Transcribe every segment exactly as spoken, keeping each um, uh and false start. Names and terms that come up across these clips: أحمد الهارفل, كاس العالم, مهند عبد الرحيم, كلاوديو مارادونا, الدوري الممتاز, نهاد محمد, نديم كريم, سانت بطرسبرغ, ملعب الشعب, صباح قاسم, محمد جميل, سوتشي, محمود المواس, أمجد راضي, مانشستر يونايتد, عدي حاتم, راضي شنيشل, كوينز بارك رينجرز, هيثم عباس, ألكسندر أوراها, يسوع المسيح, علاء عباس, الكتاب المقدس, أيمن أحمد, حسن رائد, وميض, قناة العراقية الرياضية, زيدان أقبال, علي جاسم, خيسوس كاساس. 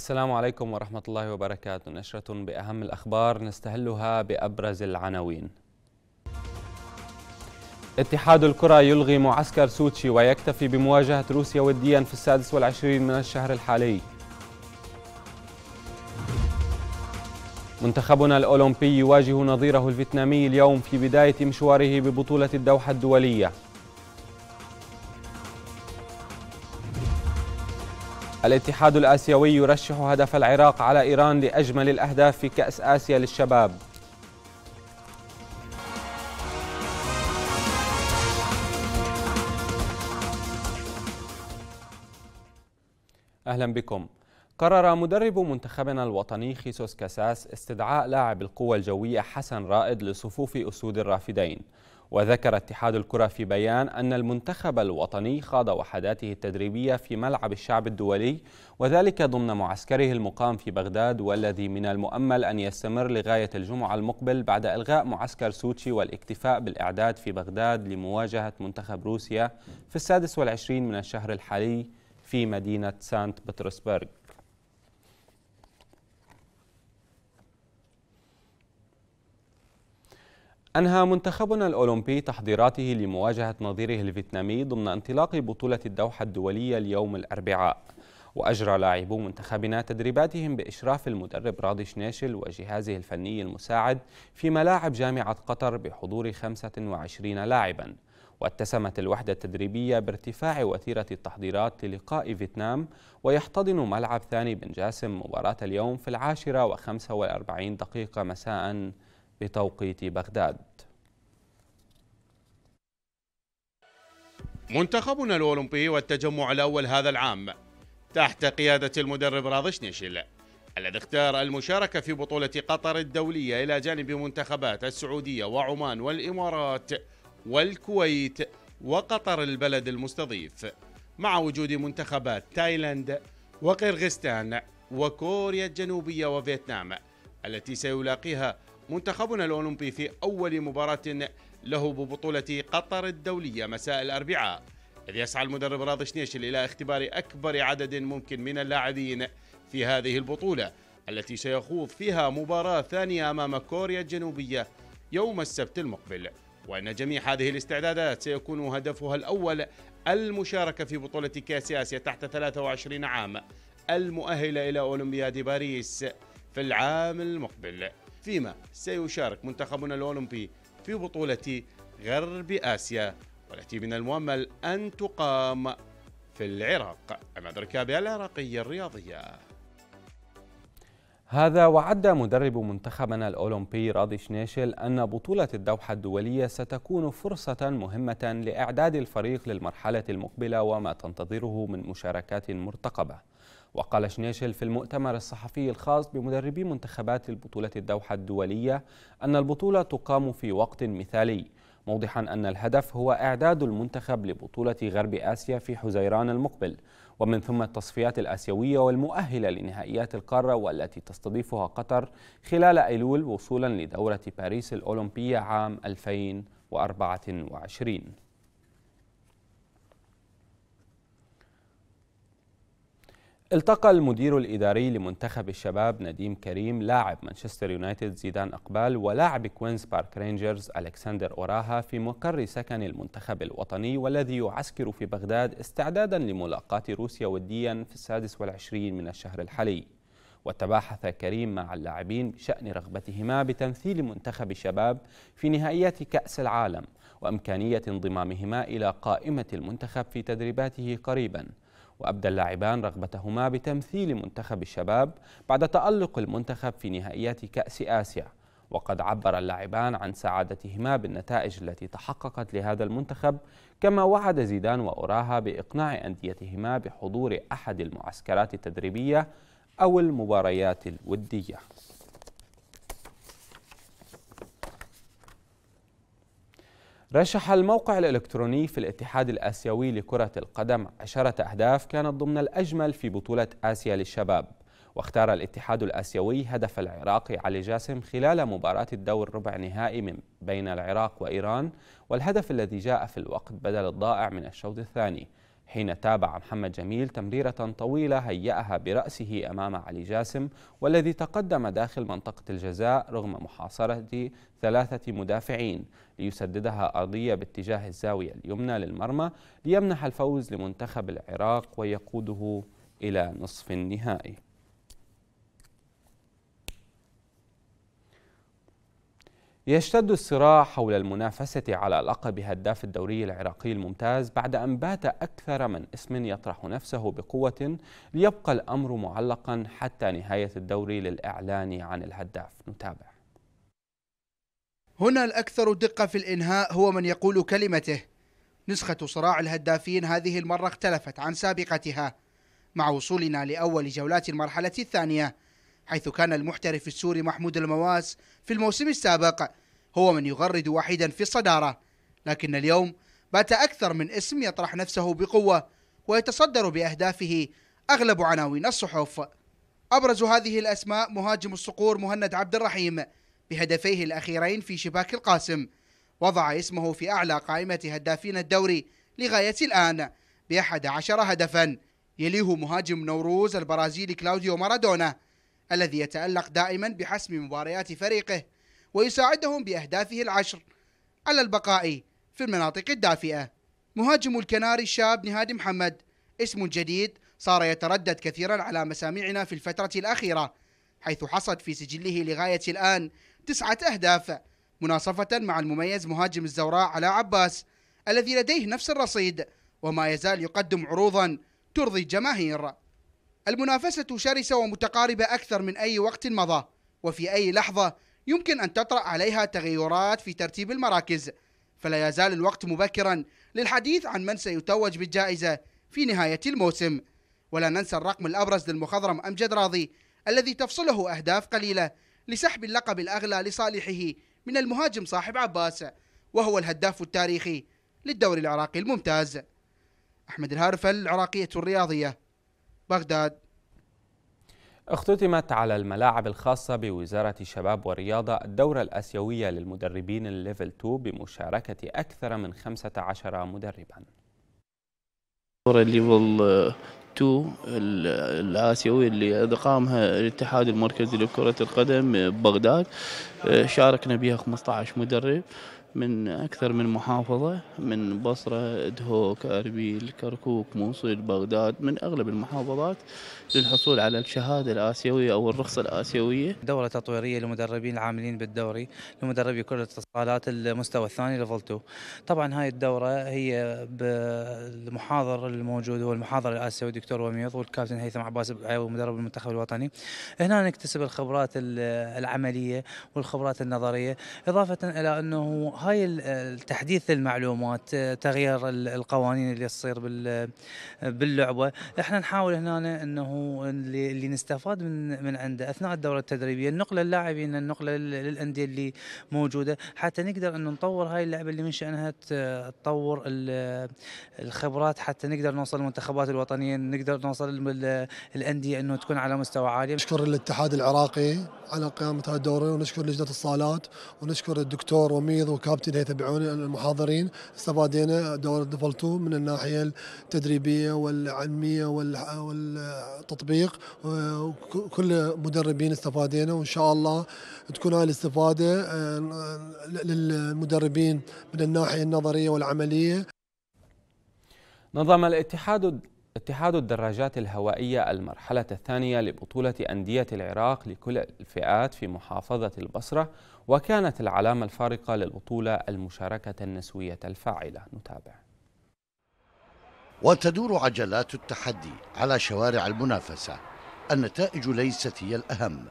السلام عليكم ورحمة الله وبركاته. نشرة بأهم الأخبار نستهلها بأبرز العناوين. اتحاد الكرة يلغي معسكر سوتشي ويكتفي بمواجهة روسيا وديا في السادس والعشرين من الشهر الحالي. منتخبنا الأولمبي يواجه نظيره الفيتنامي اليوم في بداية مشواره ببطولة الدوحة الدولية. الاتحاد الآسيوي يرشح هدف العراق على إيران لأجمل الأهداف في كأس آسيا للشباب. أهلا بكم. قرر مدرب منتخبنا الوطني خيسوس كاساس استدعاء لاعب القوى الجوية حسن رائد لصفوف أسود الرافدين. وذكر اتحاد الكرة في بيان أن المنتخب الوطني خاض وحداته التدريبية في ملعب الشعب الدولي، وذلك ضمن معسكره المقام في بغداد، والذي من المؤمل أن يستمر لغاية الجمعة المقبل بعد إلغاء معسكر سوتشي والاكتفاء بالإعداد في بغداد لمواجهة منتخب روسيا في السادس والعشرين من الشهر الحالي في مدينة سانت بطرسبرغ. أنهى منتخبنا الأولمبي تحضيراته لمواجهة نظيره الفيتنامي ضمن انطلاق بطولة الدوحة الدولية اليوم الأربعاء، وأجرى لاعبو منتخبنا تدريباتهم بإشراف المدرب راضي شنيشل وجهازه الفني المساعد في ملاعب جامعة قطر بحضور خمسة وعشرين لاعبا. واتسمت الوحدة التدريبية بارتفاع وتيرة التحضيرات للقاء فيتنام، ويحتضن ملعب ثاني بن جاسم مباراة اليوم في العاشرة وخمسة وأربعين دقيقة مساء بتوقيت بغداد. منتخبنا الأولمبي والتجمع الأول هذا العام تحت قيادة المدرب راضي شنيشل الذي اختار المشاركة في بطولة قطر الدولية إلى جانب منتخبات السعودية وعمان والإمارات والكويت وقطر البلد المستضيف، مع وجود منتخبات تايلاند وقرغستان وكوريا الجنوبية وفيتنام التي سيلاقيها منتخبنا الأولمبي في أول مباراة له ببطولة قطر الدولية مساء الأربعاء، إذ يسعى المدرب راضي شنيشل إلى اختبار أكبر عدد ممكن من اللاعبين في هذه البطولة التي سيخوض فيها مباراة ثانية أمام كوريا الجنوبية يوم السبت المقبل. وأن جميع هذه الاستعدادات سيكون هدفها الأول المشاركة في بطولة كأس آسيا تحت ثلاثة وعشرين عام المؤهلة إلى أولمبياد باريس في العام المقبل، فيما سيشارك منتخبنا الأولمبي في بطولة غرب آسيا والتي من المؤمل أن تقام في العراق أمام ركاب العراقية الرياضية. هذا وعد مدرب منتخبنا الأولمبي راضي شنيشل أن بطولة الدوحة الدولية ستكون فرصة مهمة لإعداد الفريق للمرحلة المقبلة وما تنتظره من مشاركات مرتقبة. وقال شنيشل في المؤتمر الصحفي الخاص بمدربي منتخبات البطولة الدوحة الدولية أن البطولة تقام في وقت مثالي، موضحا أن الهدف هو إعداد المنتخب لبطولة غرب آسيا في حزيران المقبل، ومن ثم التصفيات الآسيوية والمؤهلة لنهائيات القارة والتي تستضيفها قطر خلال أيلول وصولا لدورة باريس الأولمبية عام ألفين وأربعة وعشرين. التقى المدير الإداري لمنتخب الشباب نديم كريم لاعب مانشستر يونايتد زيدان أقبال ولاعب كوينز بارك رينجرز ألكسندر أوراها في مقر سكن المنتخب الوطني، والذي يعسكر في بغداد استعدادا لملاقاة روسيا وديا في السادس والعشرين من الشهر الحالي. وتباحث كريم مع اللاعبين بشأن رغبتهما بتمثيل منتخب الشباب في نهائيات كأس العالم وإمكانية انضمامهما إلى قائمة المنتخب في تدريباته قريبا. وأبدى اللاعبان رغبتهما بتمثيل منتخب الشباب بعد تألق المنتخب في نهائيات كأس آسيا، وقد عبر اللاعبان عن سعادتهما بالنتائج التي تحققت لهذا المنتخب، كما وعد زيدان وأوراها بإقناع أنديتهما بحضور أحد المعسكرات التدريبية أو المباريات الودية. رشح الموقع الإلكتروني في الاتحاد الآسيوي لكرة القدم عشرة أهداف كانت ضمن الأجمل في بطولة آسيا للشباب، واختار الاتحاد الآسيوي هدف العراقي علي جاسم خلال مباراة الدور ربع نهائي من بين العراق وإيران، والهدف الذي جاء في الوقت بدل الضائع من الشوط الثاني، حين تابع محمد جميل تمريرة طويلة هيأها برأسه أمام علي جاسم، والذي تقدم داخل منطقة الجزاء رغم محاصرة ثلاثة مدافعين ليسددها أرضية باتجاه الزاوية اليمنى للمرمى ليمنح الفوز لمنتخب العراق ويقوده إلى نصف النهائي. يشتد الصراع حول المنافسة على لقب هداف الدوري العراقي الممتاز بعد أن بات أكثر من اسم يطرح نفسه بقوة، ليبقى الأمر معلقا حتى نهاية الدوري للإعلان عن الهداف. نتابع. هنا الأكثر دقة في الإنهاء هو من يقول كلمته. نسخة صراع الهدافين هذه المرة اختلفت عن سابقتها مع وصولنا لأول جولات المرحلة الثانية، حيث كان المحترف السوري محمود المواس في الموسم السابق هو من يغرد وحيدا في الصدارة، لكن اليوم بات أكثر من اسم يطرح نفسه بقوة ويتصدر بأهدافه أغلب عناوين الصحف. أبرز هذه الأسماء مهاجم الصقور مهند عبد الرحيم بهدفيه الأخيرين في شباك القاسم، وضع اسمه في أعلى قائمة هدافين الدوري لغاية الآن بأحد عشر هدفا، يليه مهاجم نوروز البرازيلي كلاوديو مارادونا الذي يتألق دائما بحسم مباريات فريقه ويساعدهم بأهدافه العشر على البقاء في المناطق الدافئة. مهاجم الكناري الشاب نهاد محمد اسم جديد صار يتردد كثيرا على مسامعنا في الفترة الأخيرة، حيث حصد في سجله لغاية الآن تسعة أهداف مناصفة مع المميز مهاجم الزوراء علاء عباس الذي لديه نفس الرصيد وما يزال يقدم عروضا ترضي الجماهير. المنافسة شرسة ومتقاربة أكثر من أي وقت مضى، وفي أي لحظة يمكن أن تطرأ عليها تغيرات في ترتيب المراكز، فلا يزال الوقت مبكرا للحديث عن من سيتوج بالجائزة في نهاية الموسم. ولا ننسى الرقم الأبرز للمخضرم أمجد راضي الذي تفصله أهداف قليلة لسحب اللقب الأغلى لصالحه من المهاجم صاحب عباس، وهو الهداف التاريخي للدوري العراقي الممتاز. أحمد الهارفل، العراقية الرياضية، بغداد. اختتمت على الملاعب الخاصة بوزارة الشباب والرياضة الدورة الآسيوية للمدربين الليفل اثنين بمشاركة أكثر من خمسة عشر مدربا. الدورة الليفل اثنين الآسيوي اللي قامها الاتحاد المركزي لكرة القدم ببغداد شاركنا بها خمسة عشر مدرب من أكثر من محافظة، من بصرة، دهوك، أربيل، كركوك، موصل، بغداد، من أغلب المحافظات للحصول على الشهادة الآسيوية أو الرخصة الآسيوية. دورة تطويرية لمدربين العاملين بالدوري لمدربي كرة الاتصالات المستوى الثاني ليفل اثنين. طبعا هاي الدورة هي بالمحاضر الموجود هو المحاضر الآسيوي دكتور وميض والكابتن هيثم عباس مدرب المنتخب الوطني. هنا نكتسب الخبرات العملية والخبرات النظرية، إضافة إلى أنه هاي التحديث المعلومات، تغيير القوانين اللي تصير باللعبه، احنا نحاول هنا انه اللي نستفاد من من عنده اثناء الدوره التدريبيه نقله اللاعبين، النقله للانديه اللي موجوده، حتى نقدر انه نطور هاي اللعبه اللي من شانها تطور الخبرات، حتى نقدر نوصل المنتخبات الوطنيه، نقدر نوصل الانديه انه تكون على مستوى عالي. نشكر الاتحاد العراقي على قيامه هذه الدوره، ونشكر لجنه الصالات، ونشكر الدكتور وميض كابتن يتبعون المحاضرين. استفادينا دورة ليفل اثنين من الناحية التدريبية والعلمية والتطبيق، وكل مدربين استفادينا، وإن شاء الله تكون هاي الاستفادة للمدربين من الناحية النظرية والعملية. نظم الاتحاد اتحاد الدراجات الهوائية المرحلة الثانية لبطولة أندية العراق لكل الفئات في محافظة البصرة، وكانت العلامة الفارقة للبطولة المشاركة النسوية الفاعلة. نتابع. وتدور عجلات التحدي على شوارع المنافسة. النتائج ليست هي الأهم،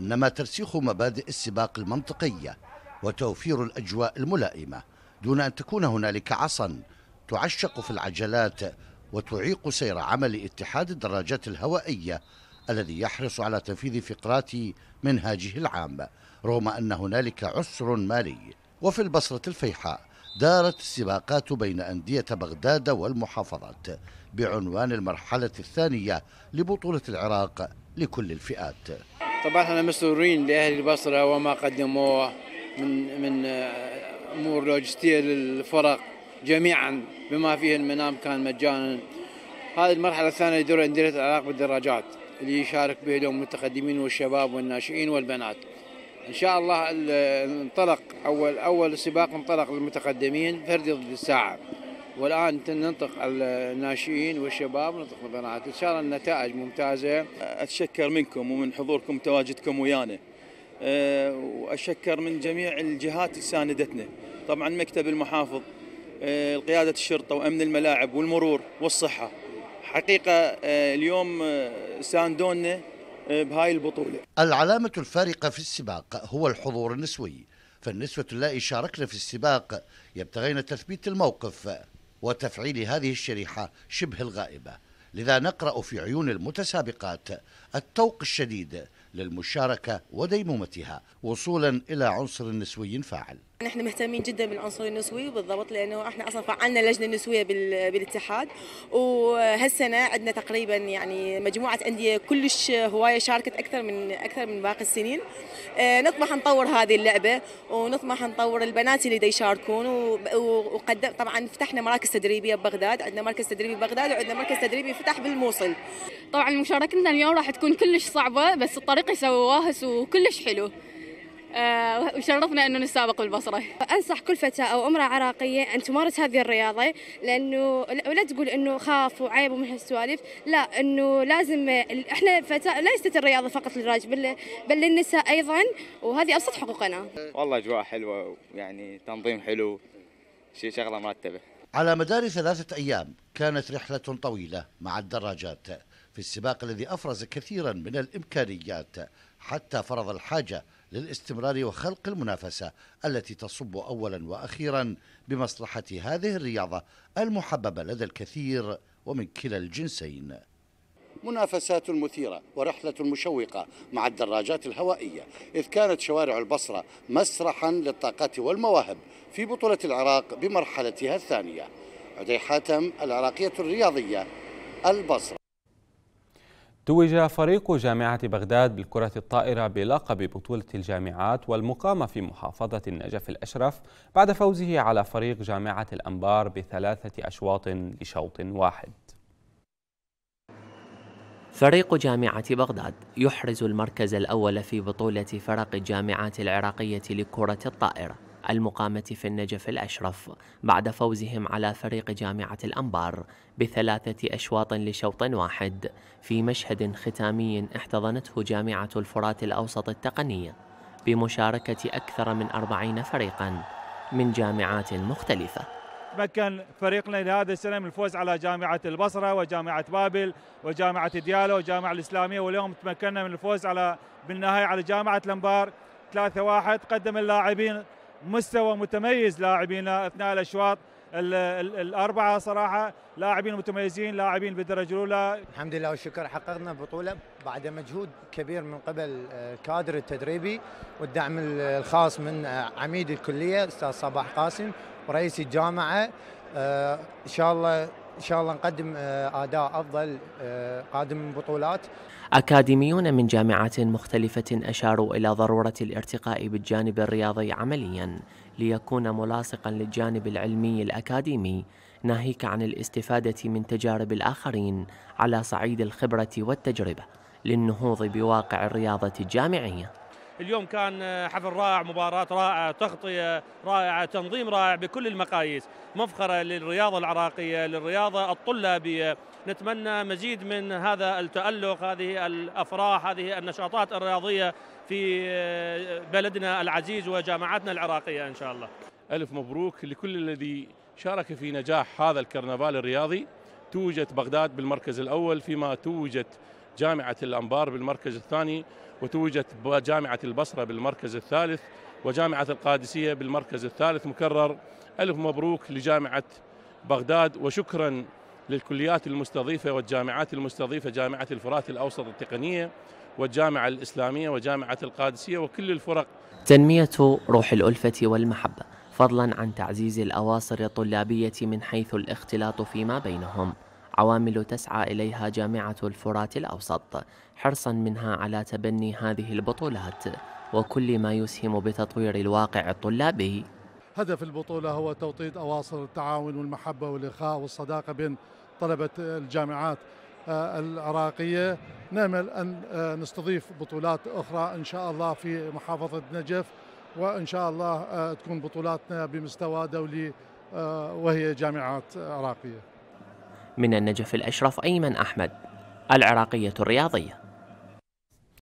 إنما ترسيخ مبادئ السباق المنطقية وتوفير الأجواء الملائمة دون أن تكون هنالك عصا تعشق في العجلات وتعيق سير عمل اتحاد الدراجات الهوائية الذي يحرص على تنفيذ فقرات منهاجه العام رغم أن هنالك عسر مالي. وفي البصرة الفيحاء دارت السباقات بين أندية بغداد والمحافظات بعنوان المرحلة الثانية لبطولة العراق لكل الفئات. طبعا احنا مسرورين لأهل البصرة وما قدموه من من امور لوجستية للفرق جميعا، بما فيه المنام كان مجانا هذه المرحله الثانيه لدوري انديه العراق بالدراجات اللي يشارك بينهم المتقدمين والشباب والناشئين والبنات. ان شاء الله انطلق اول اول سباق انطلق للمتقدمين فردي ضد الساعه، والان ننطق الناشئين والشباب وننطق البنات، ان شاء الله النتائج ممتازه. اتشكر منكم ومن حضوركم تواجدكم ويانا، أه واشكر من جميع الجهات اللي ساندتنا، طبعا مكتب المحافظ، أه قياده الشرطه وامن الملاعب والمرور والصحه، حقيقه أه اليوم ساندونا بهاي البطوله. العلامه الفارقه في السباق هو الحضور النسوي، فالنسوة اللائي شاركن في السباق يبتغين تثبيت الموقف وتفعيل هذه الشريحة شبه الغائبة، لذا نقرأ في عيون المتسابقات التوق الشديد للمشاركة وديمومتها وصولا إلى عنصر نسوي فاعل. نحن مهتمين جدا بالعنصر النسوي بالضبط، لانه احنا اصلا فعلنا لجنه نسويه بالاتحاد، وهالسنه عندنا تقريبا يعني مجموعه انديه كلش هوايه شاركت اكثر من اكثر من باقي السنين. نطمح نطور هذه اللعبه ونطمح نطور البنات اللي دا يشاركون، وقدم طبعا فتحنا مراكز تدريبيه ببغداد، عندنا مركز تدريبي ببغداد وعندنا مركز تدريبي فتح بالموصل. طبعا مشاركتنا اليوم راح تكون كلش صعبه، بس الطريقه سووها وكلش حلو، وشرفنا أنه نسابق بالبصرة. أنصح كل فتاة أو أمرأة عراقية أن تمارس هذه الرياضة، لأنه ولا تقول أنه خاف وعيب ومن هالسوالف، لا، أنه لازم إحنا فتاة ليست الرياضة فقط للرجل بل, بل للنساء أيضا، وهذه أبسط حقوقنا. والله أجواء حلوة ويعني تنظيم حلو، شيء شغلة مرتبة. على مدار ثلاثة أيام كانت رحلة طويلة مع الدراجات في السباق الذي أفرز كثيرا من الإمكانيات، حتى فرض الحاجة للاستمرار وخلق المنافسة التي تصب أولا وأخيرا بمصلحة هذه الرياضة المحببة لدى الكثير ومن كلا الجنسين. منافسات مثيرة ورحلة مشوقة مع الدراجات الهوائية، إذ كانت شوارع البصرة مسرحا للطاقات والمواهب في بطولة العراق بمرحلتها الثانية. عدي حاتم، العراقية الرياضية، البصرة. توج فريق جامعة بغداد بالكرة الطائرة بلقب بطولة الجامعات والمقامة في محافظة النجف الأشرف بعد فوزه على فريق جامعة الأنبار بثلاثة أشواط لشوط واحد. فريق جامعة بغداد يحرز المركز الأول في بطولة فرق الجامعات العراقية لكرة الطائرة المقامة في النجف الأشرف بعد فوزهم على فريق جامعة الأنبار بثلاثة أشواط لشوط واحد في مشهد ختامي احتضنته جامعة الفرات الأوسط التقنية بمشاركة أكثر من أربعين فريقا من جامعات مختلفة. تمكن فريقنا لهذه السنة من الفوز على جامعة البصرة وجامعة بابل وجامعة ديالى والجامعة الإسلامية، واليوم تمكنا من الفوز على بالنهاية على جامعة الأنبار ثلاثة واحد. قدم اللاعبين مستوى متميز، لاعبينا اثناء الاشواط الاربعه صراحه لاعبين متميزين، لاعبين بالدرجه الاولى. الحمد لله والشكر، حققنا بطوله بعد مجهود كبير من قبل الكادر التدريبي والدعم الخاص من عميد الكليه استاذ صباح قاسم ورئيس الجامعه. ان شاء الله ان شاء الله نقدم اداء افضل قادم البطولات. اكاديميون من جامعات مختلفه اشاروا الى ضروره الارتقاء بالجانب الرياضي عمليا ليكون ملاصقا للجانب العلمي الاكاديمي، ناهيك عن الاستفاده من تجارب الاخرين على صعيد الخبره والتجربه للنهوض بواقع الرياضه الجامعيه. اليوم كان حفل رائع، مباراة رائعة، تغطية رائعة، تنظيم رائع بكل المقاييس، مفخرة للرياضة العراقية، للرياضة الطلابية. نتمنى مزيد من هذا التألق، هذه الأفراح، هذه النشاطات الرياضية في بلدنا العزيز وجامعاتنا العراقية إن شاء الله. ألف مبروك لكل الذي شارك في نجاح هذا الكرنفال الرياضي. توجت بغداد بالمركز الأول، فيما توجت جامعة الأنبار بالمركز الثاني، وتوجت جامعة البصرة بالمركز الثالث، وجامعة القادسية بالمركز الثالث مكرر. ألف مبروك لجامعة بغداد، وشكرا للكليات المستضيفة والجامعات المستضيفة، جامعة الفرات الأوسط التقنية والجامعة الإسلامية وجامعة القادسية وكل الفرق. تنمية روح الألفة والمحبة فضلا عن تعزيز الأواصر الطلابية من حيث الاختلاط فيما بينهم عوامل تسعى إليها جامعة الفرات الأوسط، حرصا منها على تبني هذه البطولات وكل ما يسهم بتطوير الواقع الطلابي. هدف البطولة هو توطيد أواصر التعاون والمحبة والإخاء والصداقة بين طلبة الجامعات العراقية. نأمل أن نستضيف بطولات أخرى إن شاء الله في محافظة نجف، وإن شاء الله تكون بطولاتنا بمستوى دولي وهي جامعات عراقية. من النجف الأشرف أيمن أحمد، العراقية الرياضية.